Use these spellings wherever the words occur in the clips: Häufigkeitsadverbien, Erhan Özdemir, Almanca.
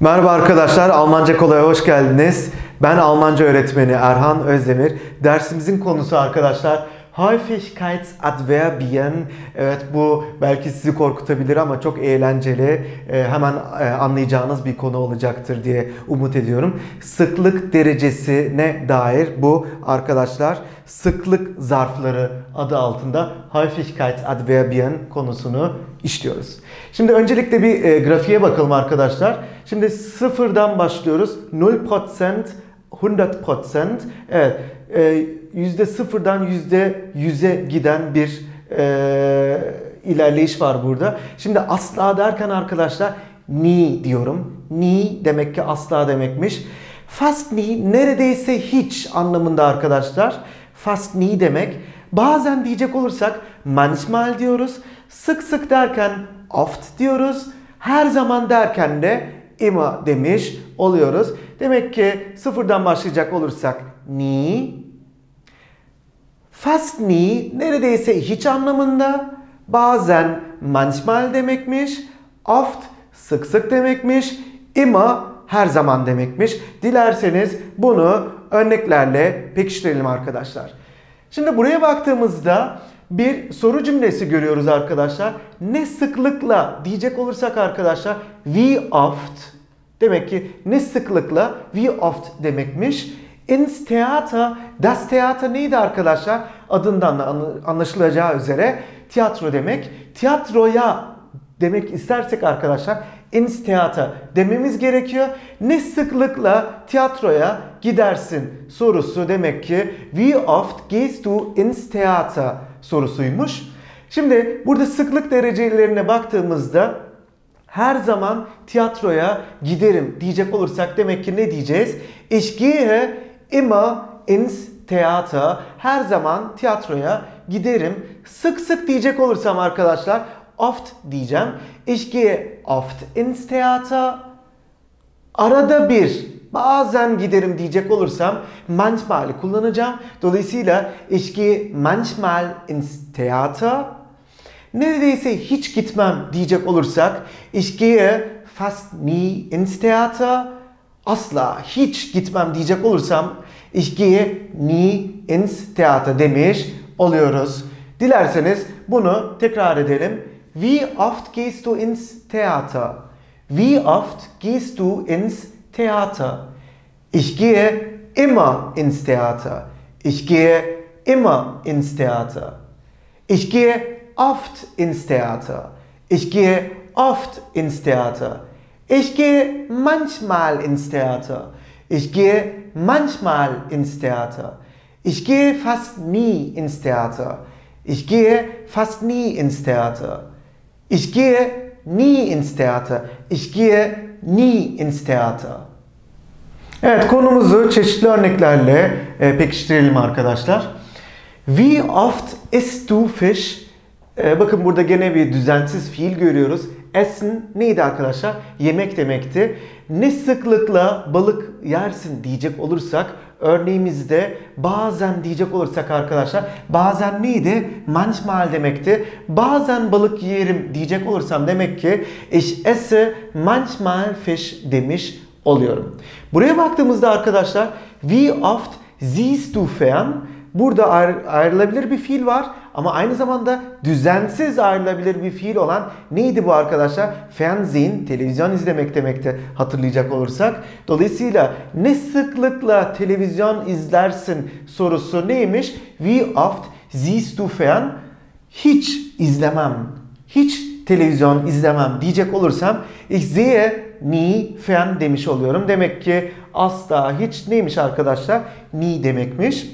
Merhaba arkadaşlar, Almanca Kolay'a hoş geldiniz. Ben Almanca öğretmeni Erhan Özdemir. Dersimizin konusu arkadaşlar Häufigkeitsadverbien. Evet, bu belki sizi korkutabilir ama çok eğlenceli, hemen anlayacağınız bir konu olacaktır diye umut ediyorum. Sıklık derecesine dair bu arkadaşlar sıklık zarfları adı altında Häufigkeitsadverbien konusunu işliyoruz. Şimdi öncelikle bir grafiğe bakalım arkadaşlar. Şimdi sıfırdan başlıyoruz. 0%, 100%. Evet. %0'dan %100'e giden bir ilerleyiş var burada. Şimdi asla derken arkadaşlar nie diyorum. Nie demek ki asla demekmiş. Fast nie neredeyse hiç anlamında arkadaşlar. Fast nie demek. Bazen diyecek olursak manchmal diyoruz. Sık sık derken oft diyoruz. Her zaman derken de immer demiş oluyoruz. Demek ki sıfırdan başlayacak olursak nie, fast nie neredeyse hiç anlamında, bazen manchmal demekmiş, oft sık sık demekmiş, immer her zaman demekmiş. Dilerseniz bunu örneklerle pekiştirelim arkadaşlar. Şimdi buraya baktığımızda bir soru cümlesi görüyoruz arkadaşlar. Ne sıklıkla diyecek olursak arkadaşlar wie oft, demek ki ne sıklıkla wie oft demekmiş. Ins Theater, das Theater neydi arkadaşlar? Adından anlaşılacağı üzere tiyatro demek. Tiyatroya demek istersek arkadaşlar ins Theater dememiz gerekiyor. Ne sıklıkla tiyatroya gidersin sorusu demek ki wie oft gehst du ins Theater sorusuymuş. Şimdi burada sıklık derecelerine baktığımızda her zaman tiyatroya giderim diyecek olursak demek ki ne diyeceğiz? Ich gehe immer ins Theater. Her zaman tiyatroya giderim. Sık sık diyecek olursam arkadaşlar oft diyeceğim. Ich gehe oft ins Theater. Arada bir, bazen giderim diyecek olursam manchmal'i kullanacağım. Dolayısıyla ich gehe manchmal ins Theater. Neredeyse hiç gitmem diyecek olursak ich gehe fast nie ins Theater. Asla hiç gitmem diyecek olursam ich gehe nie ins Theater demiş oluyoruz. Dilerseniz bunu tekrar edelim. Wie oft gehst du ins Theater? Wie oft gehst du ins Theater? Ich gehe immer ins Theater. Ich gehe immer ins Theater. Ich gehe oft ins Theater. Ich gehe oft ins Theater. Ich gehe manchmal ins Theater. Ich gehe manchmal ins Theater. Ich gehe fast nie ins Theater. Ich gehe fast nie ins Theater. Ich gehe nie ins Theater. Ich gehe nie ins Theater. Evet, konumuzu çeşitli örneklerle pekiştirelim arkadaşlar. Wie oft isst du Fisch? Bakın burada gene bir düzensiz fiil görüyoruz. Essen neydi arkadaşlar? Yemek demekti. Ne sıklıkla balık yersin diyecek olursak örneğimizde bazen diyecek olursak arkadaşlar bazen neydi? Manchmal demekti. Bazen balık yerim diyecek olursam demek ki ich esse manchmal Fisch demiş oluyorum. Buraya baktığımızda arkadaşlar wie oft siehst du fern? Burada ayrılabilir bir fiil var ama aynı zamanda düzensiz ayrılabilir bir fiil olan neydi bu arkadaşlar? Fernsehen, televizyon izlemek demekti hatırlayacak olursak. Dolayısıyla ne sıklıkla televizyon izlersin sorusu neymiş? Wie oft siehst du fern? Hiç izlemem, hiç televizyon izlemem diyecek olursam ich sehe nie fern demiş oluyorum. Demek ki asla hiç neymiş arkadaşlar? Nie demekmiş.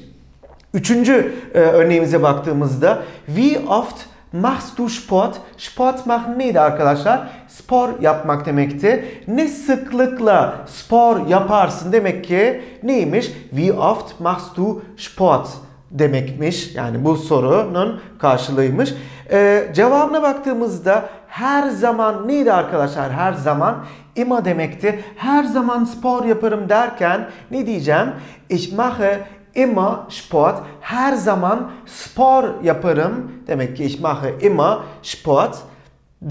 Üçüncü örneğimize baktığımızda wie oft machst du Sport? Sport machen neydi arkadaşlar? Spor yapmak demekti. Ne sıklıkla spor yaparsın demek ki neymiş? Wie oft machst du Sport demekmiş. Yani bu sorunun karşılığıymış. Cevabına baktığımızda her zaman neydi arkadaşlar? Her zaman immer demekti. Her zaman spor yaparım derken ne diyeceğim? Ich mache immer Sport. Her zaman spor yaparım. Demek ki ich mache immer Sport.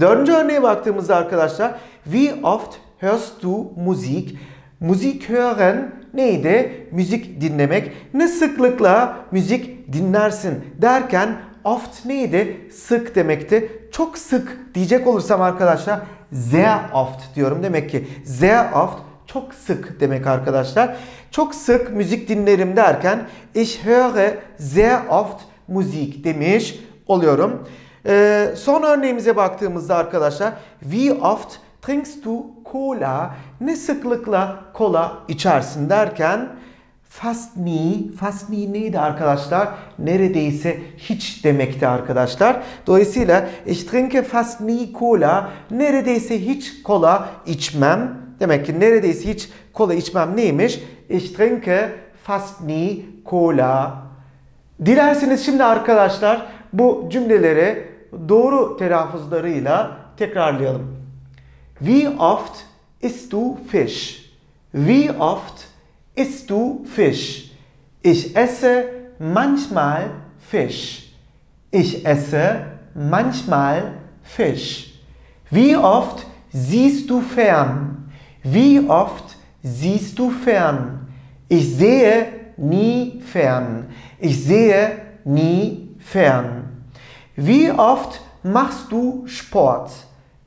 Dördüncü örneğe baktığımızda arkadaşlar wie oft hörst du müzik? Müzik hören neydi? Müzik dinlemek. Ne sıklıkla müzik dinlersin derken oft neydi? Sık demekti. Çok sık diyecek olursam arkadaşlar sehr oft diyorum. Demek ki sehr oft çok sık demek arkadaşlar. Çok sık müzik dinlerim derken ich höre sehr oft Musik demiş oluyorum. Son örneğimize baktığımızda arkadaşlar wie oft trinkst du Cola? Ne sıklıkla kola içersin derken fast nie. Fast nie neydi arkadaşlar? Neredeyse hiç demekti arkadaşlar. Dolayısıyla ich trinke fast nie Cola. Neredeyse hiç kola içmem. Demek ki neredeyse hiç kola içmem neymiş? Ich trinke fast nie Cola. Dilerseniz şimdi arkadaşlar bu cümleleri doğru telaffuzlarıyla tekrarlayalım. Wie oft isst du Fisch? Wie oft isst du Fisch? Ich esse manchmal Fisch. Ich esse manchmal Fisch. Wie oft siehst du fern? Wie oft siehst du fern? Ich sehe nie fern. Ich sehe nie fern. Wie oft machst du Sport?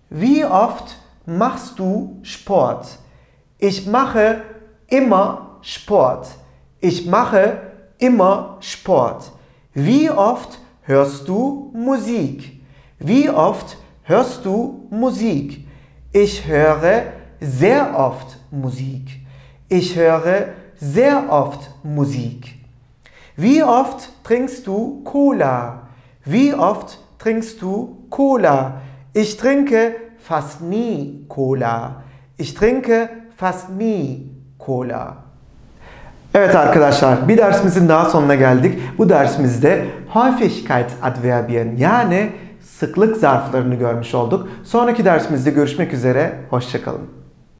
Wie oft machst du Sport? Ich mache immer Sport. Ich mache immer Sport. Wie oft hörst du Musik? Wie oft hörst du Musik? Ich höre sehr oft Musik. Ich höre sehr oft Musik. Wie oft trinkst du Cola? Wie oft trinkst du Cola? Ich trinke fast nie Cola. Ich trinke fast nie Cola. Evet arkadaşlar, bir dersimizin daha sonuna geldik. Bu dersimizde Häufigkeitsadverbien yani sıklık zarflarını görmüş olduk. Sonraki dersimizde görüşmek üzere. Hoşça kalın.